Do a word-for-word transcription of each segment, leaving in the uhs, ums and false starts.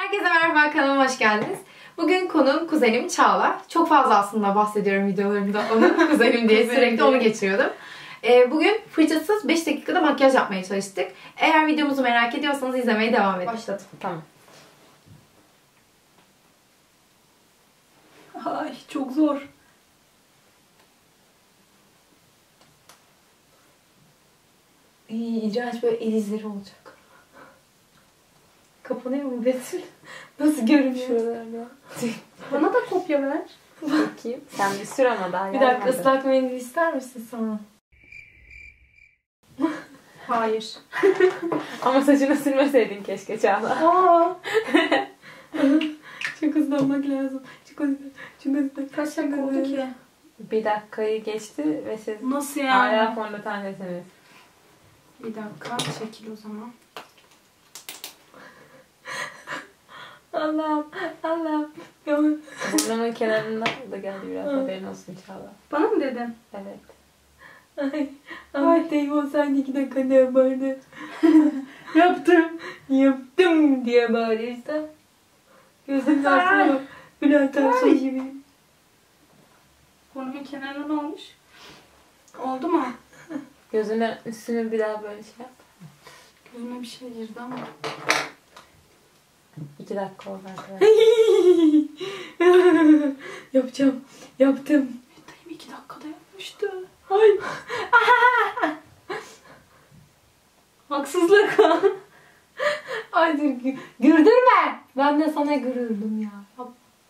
Herkese merhaba, kanalıma hoş geldiniz. Bugün konuğum kuzenim Çağla. Çok fazla aslında bahsediyorum videolarımda onu kuzenim diye sürekli onu geçiriyordum. Ee, bugün fırçasız beş dakikada makyaj yapmaya çalıştık. Eğer videomuzu merak ediyorsanız izlemeye devam edin. Başladım. Tamam. Ay çok zor. İyi, iğrenç böyle el izleri olacak. Kapanıyor mu Betül? Nasıl görünüyor? Bana da kopya ver. Bakayım. Sen bir sür ama daha. Bir dakika, ıslak mendil ister misin sana? Hayır. Ama saçını silmeseydin keşke Çağla. Aa. Çok hızlı olmak lazım. Çok hızlı. Çok hızlı. Kaç dakika oldu ki? Bir dakikayı geçti ve siz... Nasıl yani? Hala fondötendesiniz. Bir dakika, çekil o zaman. Allah'ım, Allah'ım. Burnunun kenarından da geldi biraz, haberin olsun Çağla. Bana mı dedin? Evet. Ay, ay deyim o sen iki dakika ne bağırdı. Yaptım, yaptım diye bağırdı işte. Gözümün altına bak. Bülent Ersoy gibi. Burnunun kenarına ne olmuş? Oldu mu? Gözüne üstünü bir daha böyle şey yap. Gözüme bir şey girdi ama. İki dakika oldu arkadaşlar. Yapacağım. Yaptım. Dayım iki dakikada yapmıştı. Ay. Haksızlık. Ay dur. Güldürme. Ben de sana gülürdüm ya.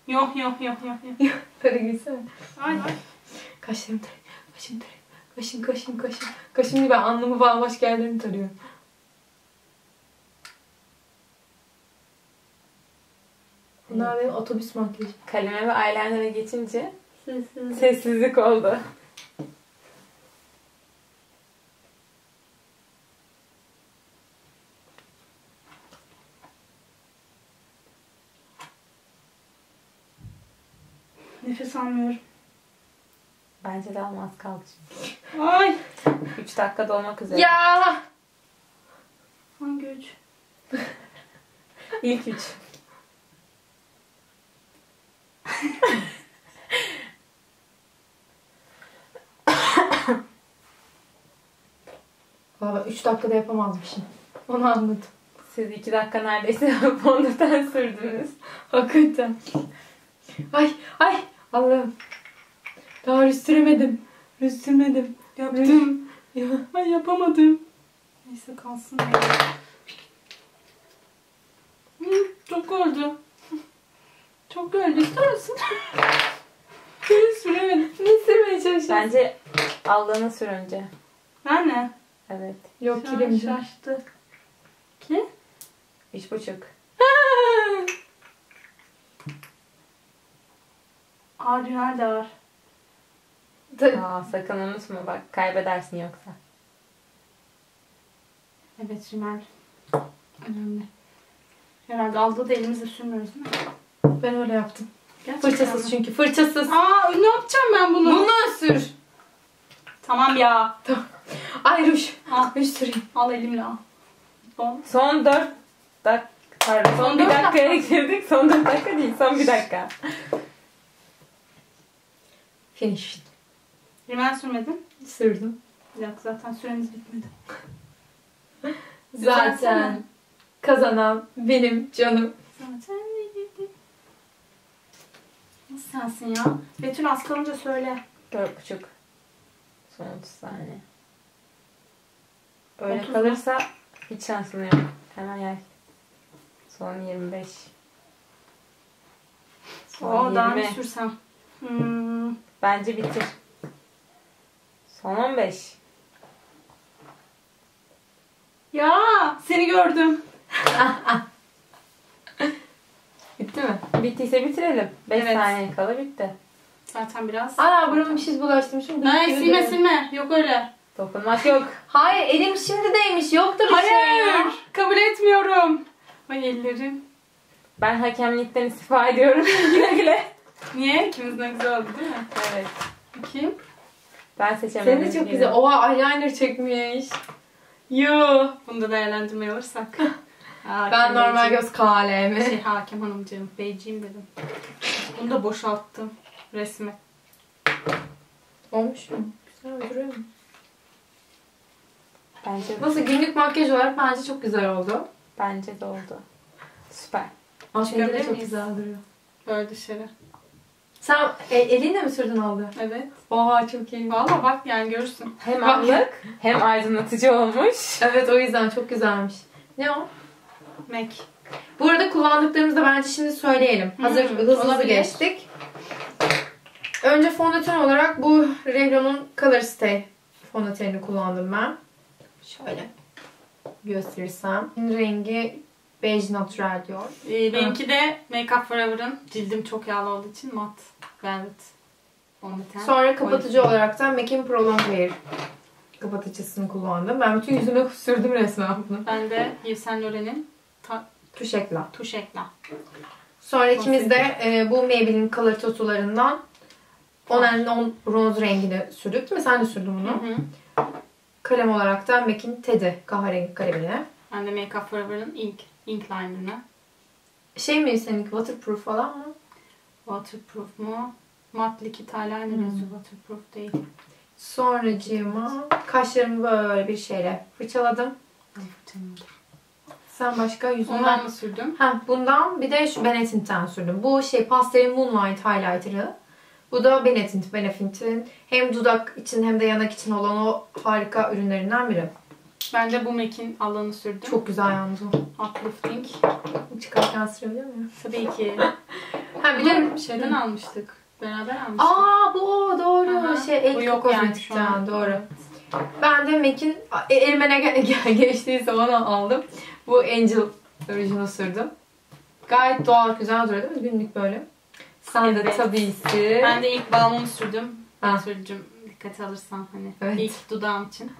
Yok yok yok yok. Böyle gülsene. Ay ay. Kaşlarım tarayın. Kaşım tarayın. Kaşım kaşım kaşım. Kaşım gibi anlamı falan başka yerlerini tarıyorum. Bunlar benim otobüs makyajı. Kaleme ve eyeliner'a geçince sessizlik, sessizlik oldu. Nefes almıyorum. Bence de almaz kaldı şimdi. Ay! üç dakika dolmak üzere. Ya! Hangi üç? İlk üç. Valla üç dakikada yapamazmışım. Onu anladım. Siz iki dakika neredeyse fondöten sürdünüz. Hakikaten. Ay ay Allah'ım. Daha rüstüremedim. Rüstüremedim. Yaptım. Ya, ay yapamadım. Neyse kalsın. Çok oldu. Çok gördü. İster misin? Seni süremedim. Ne sürmeye çalışıyorsun? Bence aldığını sür önce. Ben mi? Evet. Yok kilim şaştı. Ki? Üç buçuk. Ağrıyor nerede var? Aa, sakın unutma bak. Kaybedersin yoksa. Evet Rümer. Önemli. Herhalde aldığı da elimizle sürmüyoruz değil mi? Ben öyle yaptım. Gerçekten fırçasız mi? Çünkü fırçasız. Aa ne yapacağım ben bunu? Bunu sür. Tamam ya. Tamam. Ay ruj. Al ruj süreyim. Al elimle al. Son, son dört dakika. Pardon. Son bir dakikaya girdik. Son dört dakika değil. Son bir dakika. Finish. Rimen sürmedin? Sürdüm. Bir dakika zaten süremiz bitmedi. Zaten kazanan benim canım. Zaten nasıl sensin ya? Betül az kalınca söyle. dört buçuk. Son otuz saniye. Öyle otuz kalırsa mi? Hiç şansın yok. Hemen yer. Son yirmi beş. Son o, daha mı sürsem? Hmm. Bence bitir. Son on beş. Ya seni gördüm. Bitti mi? Bittiyse bitirelim. beş evet. Saniye kala bitti. Zaten biraz. Ana buramı bir şey bulaştırmışım. Hayır silme silme. Yok öyle. Dokunmak yok. Hayır elim şimdi değmiş. Yoktur bir şey. Hayır. Kabul etmiyorum. Ay ellerim. Ben hakemlikten istifa ediyorum. Güle güle. Niye? İkimizden güzel oldu değil mi? Evet. Bakayım. Ben seçemedim. Senin de çok gibi. Güzel. Oha eyeliner çekmiş. Yoo. Bunda değerlendirme alırsak. Hakim ben normal beyciğim. Göz kalemi. Şey, hakim hanımcığım, beyciğim dedim. Bunu da boşalttım resmi. Olmuş mu? Güzel duruyor mu? Bence de. Nasıl günlük makyaj olarak bence çok güzel oldu. Bence de oldu. Süper. Makyajı da çok güzel duruyor. Böyle dışarı. Sen e, elinle mi sürdün oldu? Evet. Oha çok iyi. Valla bak yani görürsün. Hem anlık hem aydınlatıcı olmuş. Evet o yüzden çok güzelmiş. Ne o? M A C. Bu arada kullandıklarımızı da bence şimdi söyleyelim. Hı-hı. Hazır hızlı hızlı geçtik. Önce fondöten olarak bu Revlon'un Colorstay fondötenini kullandım ben. Şöyle gösterirsem. Rengi bej natural diyor. Ee, benimki de Make Up Forever'ın cildim çok yağlı olduğu için mat velvet fondöten. Sonra kapatıcı olarak da M A C'in Pro Longwear kapatıcısını kullandım. Ben bütün yüzüme sürdüm resmen bunu. Ben de Yves Saint Laurent'in Tuşekla. Tuşekla. Sonra ikimiz de e, bu Maybelline Color Toto'larından on and on bronz rengini sürdük mi? Sen de sürdün bunu. Hı hı. Kalem olarak da M A C'in Teddy kahverengi kalemini. Ben de Make Up Forever'ın ink, ink liner'ını. Şey mi seninki? Waterproof falan mı? Waterproof mu? Matte likit eyeliner yazıyor. Waterproof değil. Sonracığıma kaşlarımı böyle bir şeyle fırçaladım. Fırçaladım. Sen başka yüzünden... Ondan mı sürdüm? Ha, bundan bir de şu Benetint'ten sürdüm. Bu şey pastelin Moonlight highlighter'ı. Bu da Benetint. Benetint'in hem dudak için hem de yanak için olan o harika ürünlerinden biri. Ben de bu M A C'in Allah'ını sürdüm. Çok güzel yalnız o. Uplifting. Çıkarken sürebiliyor muyum? Tabii ki. Ha, bir de şeyden almıştık. Beraber almıştık. Aa bu doğru. Aha. Şey el kozmetikten yani doğru. Ben de M A C'in elime geçtiği zaman aldım. Bu Angel orijinal sürdüm. Gayet doğal, güzel duruyor değil mi? Günlük böyle. Sen evet. De tabii ki. Ben de ilk balmumu sürdüm. Ben sürücüm dikkate alırsan hani. Evet. İlk dudağım için.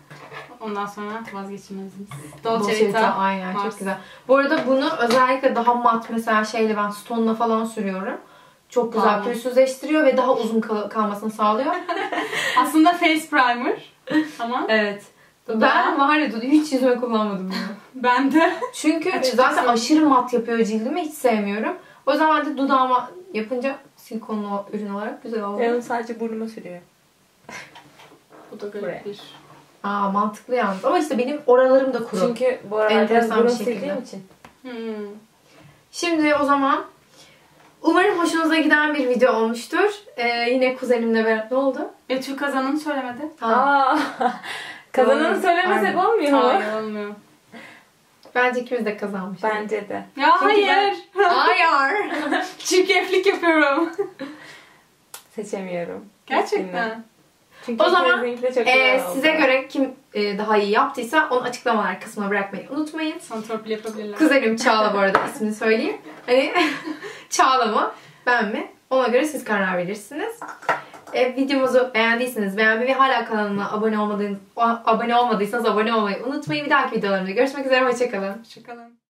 Ondan sonra vazgeçilmezsiniz. Dolce Vita. Vita aynen Mars. Çok güzel. Bu arada bunu özellikle daha mat mesela şeyle ben stone'la falan sürüyorum. Çok güzel pürüzsüzleştiriyor ve daha uzun kal kalmasını sağlıyor. Aslında face primer. Tamam. Evet. Ben, ben var ya hiç yüzüme kullanmadım bunu. Ben de. Çünkü açık zaten kesin. Aşırı mat yapıyor cildimi, hiç sevmiyorum. O zaman da dudağıma yapınca silikonlu ürün olarak güzel oldu. Ben sadece burnuma sürüyor. Bu da garip bir. Aa mantıklı yalnız ama işte benim oralarım da kuru. Çünkü bu aralar burun sildiğim için. Hmm. Şimdi o zaman umarım hoşunuza giden bir video olmuştur. Ee, yine kuzenimle beraber ne oldu? Betül kazanını söylemedi. Aa. Kazananı söylemesek aynen. Olmuyor mu? Hayır olmuyor. Bence ikimiz de kazanmış. Bence de. Ya çünkü hayır. Ben... Hayır. Çirkeflik yapıyorum. Seçemiyorum. Gerçekten. Çünkü o zaman e, size göre kim e, daha iyi yaptıysa onu açıklamalar kısmına bırakmayı unutmayın. Santropil yapabilirler. Kuzenim Çağla bu arada ismini söyleyeyim. Hani Çağla mı? Ben mi? Ona göre siz karar verirsiniz. E, videomuzu beğendiyseniz beğenmeyi ve hala kanalıma abone olmadıysanız abone olmadıysanız abone olmayı unutmayın. Bir dahaki videolarımda görüşmek üzere. Hoşça kalın. Hoşça kalın.